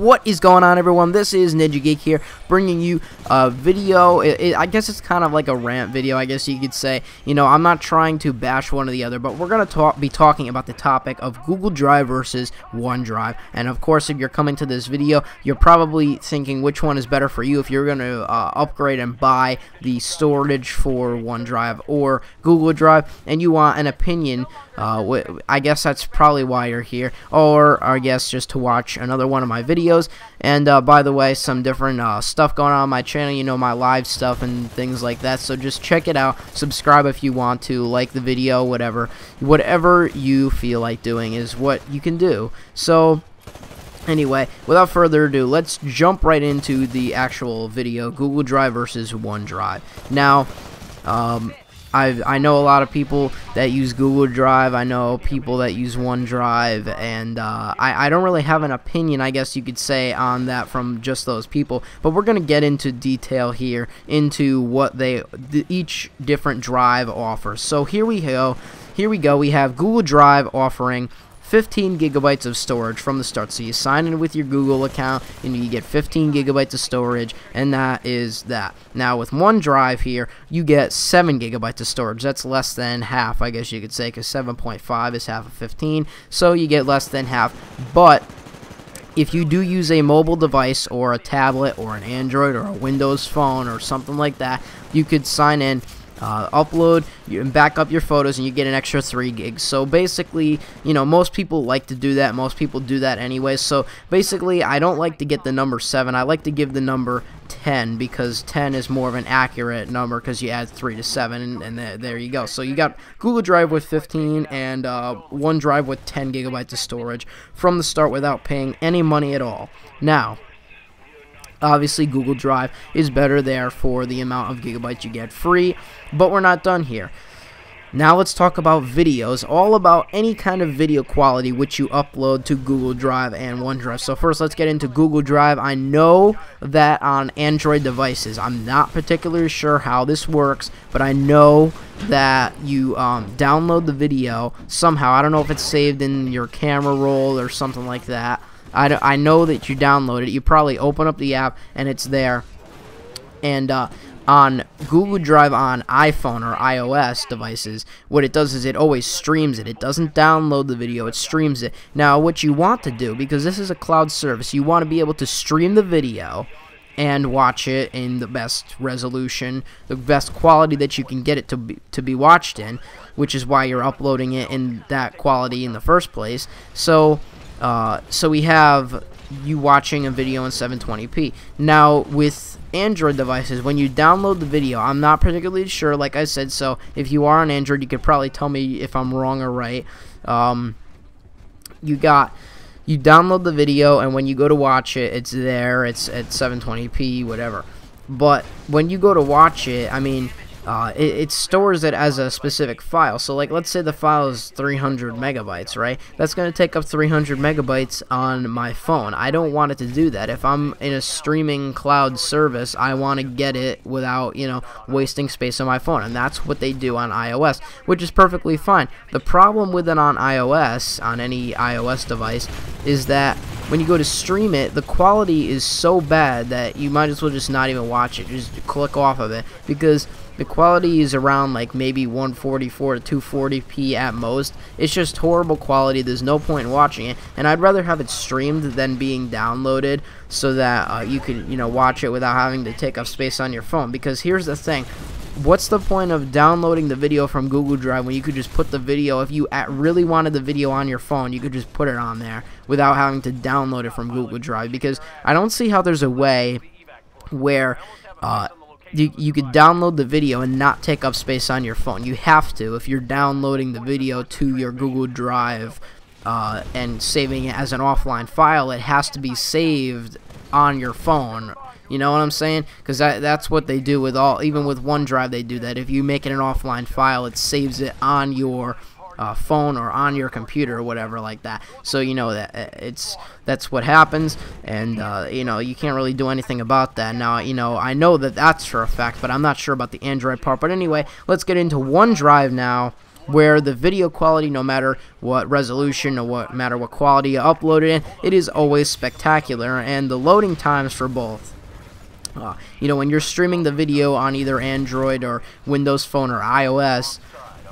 What is going on, everyone? This is NinjaGeek here, bringing you a video. I guess it's kind of like a rant video, I guess you could say. You know, I'm not trying to bash one or the other, but we're going to be talking about the topic of Google Drive versus OneDrive. And of course, if you're coming to this video, you're probably thinking which one is better for you, if you're going to upgrade and buy the storage for OneDrive or Google Drive, and you want an opinion. I guess that's probably why you're here, or I guess just to watch another one of my videos. And by the way, some different stuff going on my channel, you know, my live stuff and things like that, so just check it out. Subscribe if you want to, like the video, whatever you feel like doing is what you can do. So anyway, without further ado, let's jump right into the actual video, Google Drive versus OneDrive. Now I know a lot of people that use Google Drive, I know people that use OneDrive, and I don't really have an opinion, I guess you could say, on that from just those people, but we're going to get into detail here into what each different drive offers. So here we go, we have Google Drive offering 15 gigabytes of storage from the start. So you sign in with your Google account and you get 15 gigabytes of storage, and that is that. Now with OneDrive here, you get 7 gigabytes of storage. That's less than half, I guess you could say, because 7.5 is half of 15, so you get less than half. But if you do use a mobile device or a tablet or an Android or a Windows phone or something like that, you could sign in, upload and back up your photos, and you get an extra 3 gigs. So basically, you know, most people like to do that. Most people do that anyway. So basically, I don't like to get the number 7. I like to give the number 10, because 10 is more of an accurate number, because you add 3 to 7, and there you go. So you got Google Drive with 15 and OneDrive with 10 gigabytes of storage from the start without paying any money at all. Now, obviously, Google Drive is better there for the amount of gigabytes you get free, but we're not done here. Now let's talk about videos, all about any kind of video quality which you upload to Google Drive and OneDrive. So first, let's get into Google Drive. I know that on Android devices, I'm not particularly sure how this works, but I know that you download the video somehow. I don't know if it's saved in your camera roll or something like that. I know that you download it. You probably open up the app and it's there. And on Google Drive on iPhone or iOS devices, what it does is it always streams it. It doesn't download the video, it streams it. Now what you want to do, because this is a cloud service, you want to be able to stream the video and watch it in the best resolution, the best quality that you can get it to be watched in, which is why you're uploading it in that quality in the first place. So we have you watching a video in 720p. Now with Android devices, when you download the video, I'm not particularly sure, like I said, so if you are on Android, you could probably tell me if I'm wrong or right. You download the video, and when you go to watch it, it's there, it's at 720p, whatever. But when you go to watch it, I mean, it stores it as a specific file. So like, let's say the file is 300 megabytes, right? That's going to take up 300 megabytes on my phone. I don't want it to do that. If I'm in a streaming cloud service, I want to get it without, you know, wasting space on my phone. And that's what they do on iOS, which is perfectly fine. The problem with it on iOS, on any iOS device, is that when you go to stream it, the quality is so bad that you might as well just not even watch it. Just click off of it, because the quality is around like maybe 144 to 240p at most. It's just horrible quality. There's no point in watching it, and I'd rather have it streamed than being downloaded, so that you could, you know, watch it without having to take up space on your phone. Because here's the thing. What's the point of downloading the video from Google Drive when you could just put the video, if you really wanted the video on your phone, you could just put it on there without having to download it from Google Drive? Because I don't see how there's a way where you could download the video and not take up space on your phone. You have to, if you're downloading the video to your Google Drive and saving it as an offline file, it has to be saved on your phone. You know what I'm saying? Because that's what they do with all, even with OneDrive, they do that. If you make it an offline file, it saves it on your phone or on your computer or whatever like that. So you know that that's what happens, and you know, you can't really do anything about that. Now, you know, I know that that's for a fact, but I'm not sure about the Android part. But anyway, let's get into OneDrive now where the video quality, no matter what resolution or what matter what quality you upload it in, it is always spectacular, and the loading times for both. You know, when you're streaming the video on either Android or Windows Phone or iOS,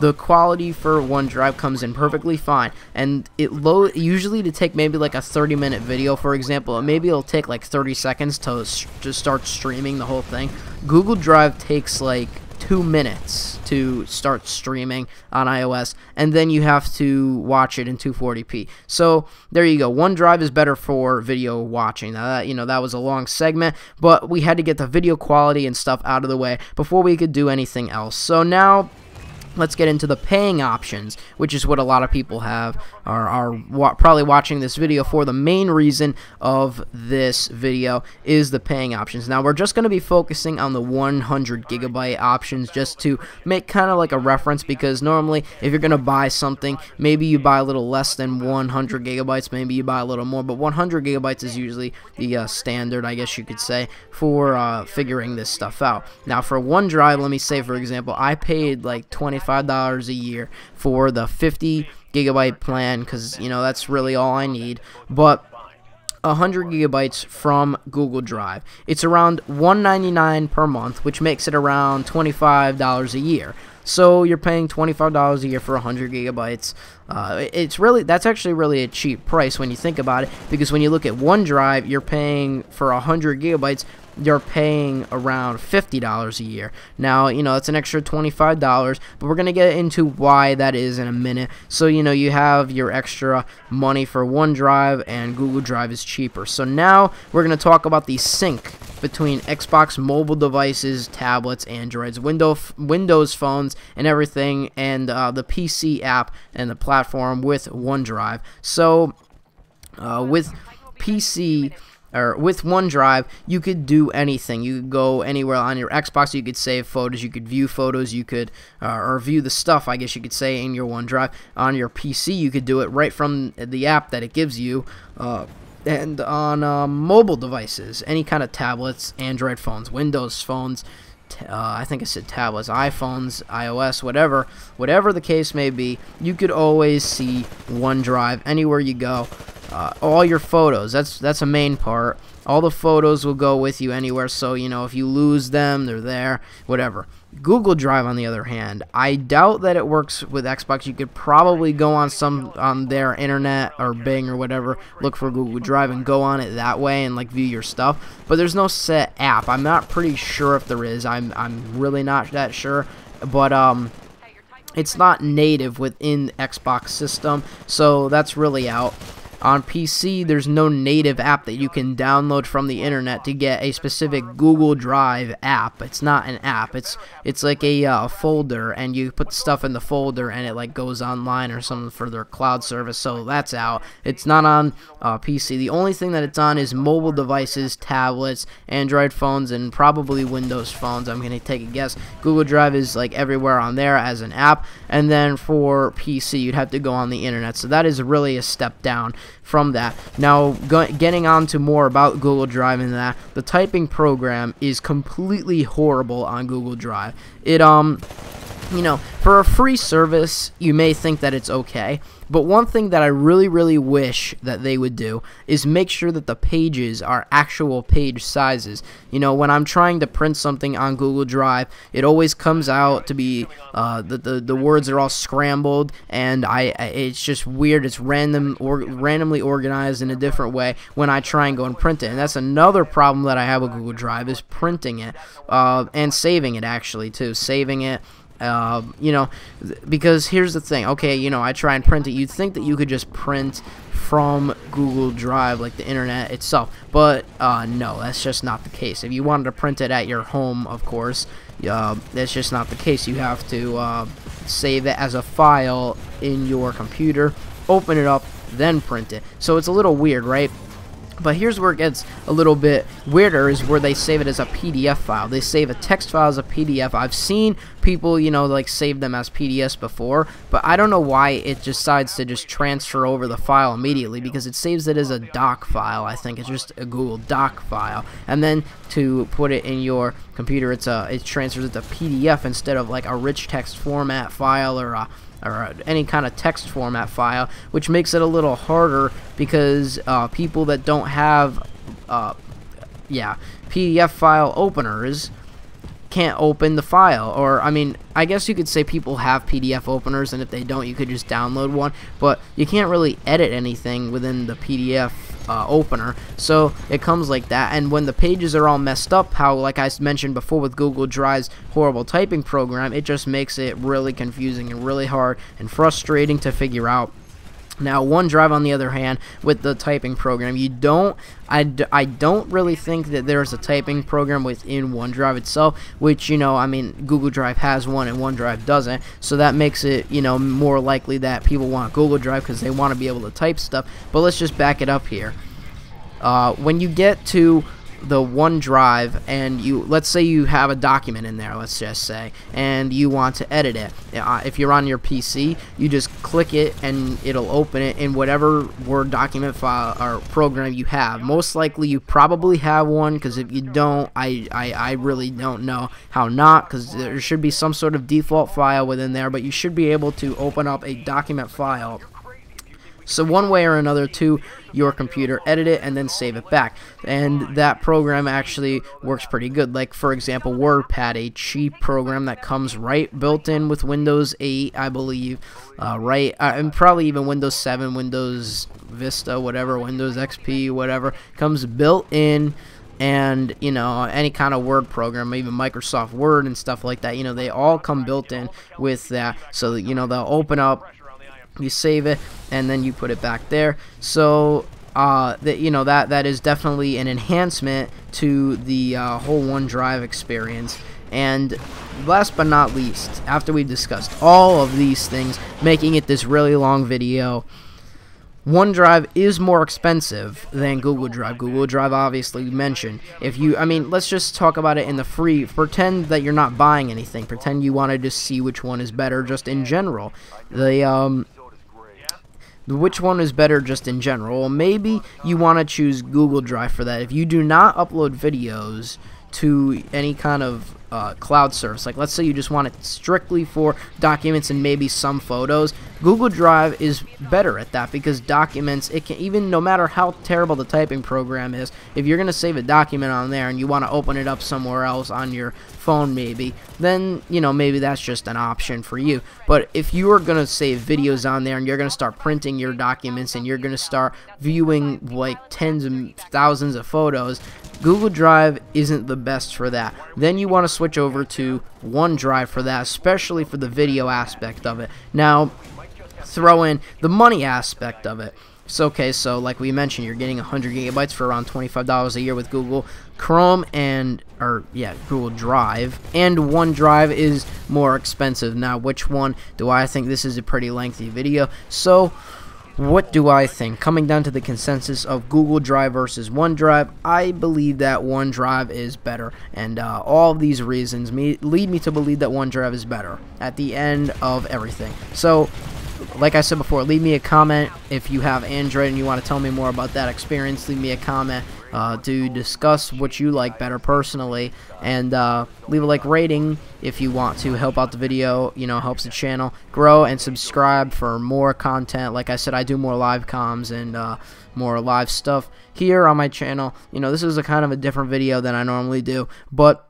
the quality for OneDrive comes in perfectly fine, and it usually to take maybe like a 30-minute video, for example, maybe it'll take like 30 seconds to just start streaming the whole thing. Google Drive takes like 2 minutes to start streaming on iOS, and then you have to watch it in 240p. So there you go. OneDrive is better for video watching. Now that, you know, that was a long segment, but we had to get the video quality and stuff out of the way before we could do anything else. So now let's get into the paying options, which is what a lot of people have are probably watching this video for. The main reason of this video is the paying options. Now we're just going to be focusing on the 100 gigabyte options just to make kind of like a reference, because normally if you're going to buy something, maybe you buy a little less than 100 gigabytes, maybe you buy a little more, but 100 gigabytes is usually the standard, I guess you could say, for figuring this stuff out. Now for OneDrive, let me say for example, I paid like $25 a year for the 50 gigabyte plan, because you know that's really all I need, but 100 gigabytes from Google Drive, it's around $199 per month, which makes it around $25 a year. So you're paying $25 a year for 100 gigabytes. It's really, that's actually really a cheap price when you think about it, because when you look at OneDrive, you're paying for 100 gigabytes, you're paying around $50 a year. Now, you know, that's an extra $25, but we're going to get into why that is in a minute. So, you know, you have your extra money for OneDrive, and Google Drive is cheaper. So now we're going to talk about the sync between Xbox mobile devices, tablets, Androids, Windows phones, and everything, and the PC app and the platform with OneDrive. So with OneDrive, you could do anything. You could go anywhere on your Xbox, you could save photos, you could view photos, you could view the stuff, I guess you could say, in your OneDrive. On your PC, you could do it right from the app that it gives you, and on mobile devices, any kind of tablets, Android phones, Windows phones, I think I said tablets, iPhones, iOS, whatever the case may be, you could always see OneDrive anywhere you go. All your photos, that's a main part. All the photos will go with you anywhere, so you know if you lose them, they're there, whatever. Google Drive, on the other hand, I doubt that it works with Xbox. You could probably go on their internet or Bing or whatever, look for Google Drive and go on it that way and like view your stuff, but there's no set app. I'm not pretty sure if there is. I'm really not that sure, but it's not native within the Xbox system, so that's really out. On PC, there's no native app that you can download from the internet to get a specific Google Drive app. It's not an app. It's like a folder, and you put stuff in the folder, and it like goes online or something for their cloud service. So that's out. It's not on PC. The only thing that it's on is mobile devices, tablets, Android phones, and probably Windows phones, I'm gonna take a guess. Google Drive is like everywhere on there as an app, and then for PC, you'd have to go on the internet. So that is really a step down from that. Now getting on to more about Google Drive and that, the typing program is completely horrible on Google Drive. It you know, for a free service, you may think that it's okay, but one thing that I really, really wish that they would do is make sure that the pages are actual page sizes. You know, when I'm trying to print something on Google Drive, it always comes out to be the words are all scrambled, and it's just weird. It's randomly organized in a different way when I try and go and print it, and that's another problem that I have with Google Drive, is printing it and saving it, actually too, saving it. You know, because here's the thing, okay, you know, I try and print it, you'd think that you could just print from Google Drive, like the internet itself, but no, that's just not the case. If you wanted to print it at your home, of course, that's just not the case. You have to save it as a file in your computer, open it up, then print it. So it's a little weird, right? But here's where it gets a little bit weirder, is where they save it as a PDF file. They save a text file as a PDF. I've seen people, you know, like save them as PDFs before, but I don't know why it decides to just transfer over the file immediately, because it saves it as a doc file. I think it's just a Google Doc file, and then to put it in your computer, it transfers it to PDF instead of like a rich text format file or a or any kind of text format file, which makes it a little harder because people that don't have PDF file openers can't open the file. Or I mean, I guess you could say people have PDF openers, and if they don't, you could just download one, but you can't really edit anything within the PDF opener, so it comes like that. And when the pages are all messed up, how like I mentioned before with Google Drive's horrible typing program, it just makes it really confusing and really hard and frustrating to figure out. Now OneDrive, on the other hand, with the typing program, you don't I don't really think that there's a typing program within OneDrive itself, which, you know, I mean, Google Drive has one and OneDrive doesn't, so that makes it, you know, more likely that people want Google Drive because they want to be able to type stuff. But let's just back it up here. When you get to the OneDrive and you, let's say you have a document in there, let's just say, and you want to edit it, if you're on your PC, you just click it and it'll open it in whatever Word document file or program you have. Most likely you probably have one, because if you don't, I really don't know how not, because there should be some sort of default file within there, but you should be able to open up a document file. So one way or another to your computer, edit it, and then save it back. And that program actually works pretty good. Like, for example, WordPad, a cheap program that comes built in with Windows 8, I believe, and probably even Windows 7, Windows Vista, whatever, Windows XP, whatever, comes built in. And, you know, any kind of Word program, even Microsoft Word and stuff like that, you know, they all come built in with that. So, you know, they'll open up, you save it, and then you put it back there. So that is definitely an enhancement to the whole OneDrive experience. And last but not least, after we've discussed all of these things, making it this really long video, OneDrive is more expensive than Google Drive. Google Drive, obviously, mentioned. If you, I mean, let's just talk about it in the free. Pretend that you're not buying anything. Pretend you want to just see which one is better, just in general. Which one is better just in general? Well, maybe you want to choose Google Drive for that. If you do not upload videos to any kind of cloud service, like let's say you just want it strictly for documents and maybe some photos, Google Drive is better at that, because documents, it can, even no matter how terrible the typing program is, if you're gonna save a document on there and you want to open it up somewhere else on your phone maybe, then, you know, maybe that's just an option for you. But if you are gonna save videos on there and you're gonna start printing your documents and you're gonna start viewing like tens and thousands of photos, Google Drive isn't the best for that. Then you want to switch over to OneDrive for that, especially for the video aspect of it. Now, throw in the money aspect of it. So, okay, so like we mentioned, you're getting 100 gigabytes for around $25 a year with Google Chrome and, Google Drive. And OneDrive is more expensive. Now, which one do I think? This is a pretty lengthy video, so what do I think? Coming down to the consensus of Google Drive versus OneDrive, I believe that OneDrive is better, and all of these reasons lead me to believe that OneDrive is better at the end of everything. So, like I said before, leave me a comment if you have Android and you want to tell me more about that experience. Leave me a comment to discuss what you like better personally, and leave a like rating if you want to help out the video, you know, helps the channel grow, and subscribe for more content. Like I said, I do more live comms and more live stuff here on my channel. You know, this is a kind of a different video than I normally do, but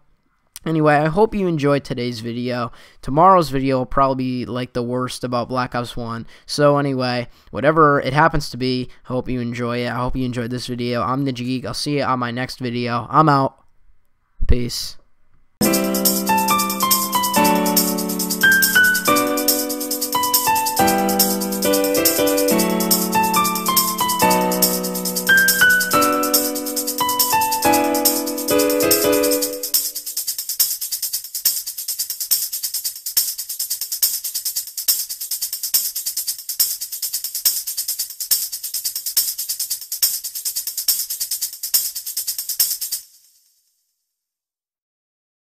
anyway, I hope you enjoyed today's video. Tomorrow's video will probably be like the worst about Black Ops 1. So anyway, whatever it happens to be, I hope you enjoy it. I hope you enjoyed this video. I'm NinjaGeek. I'll see you on my next video. I'm out. Peace.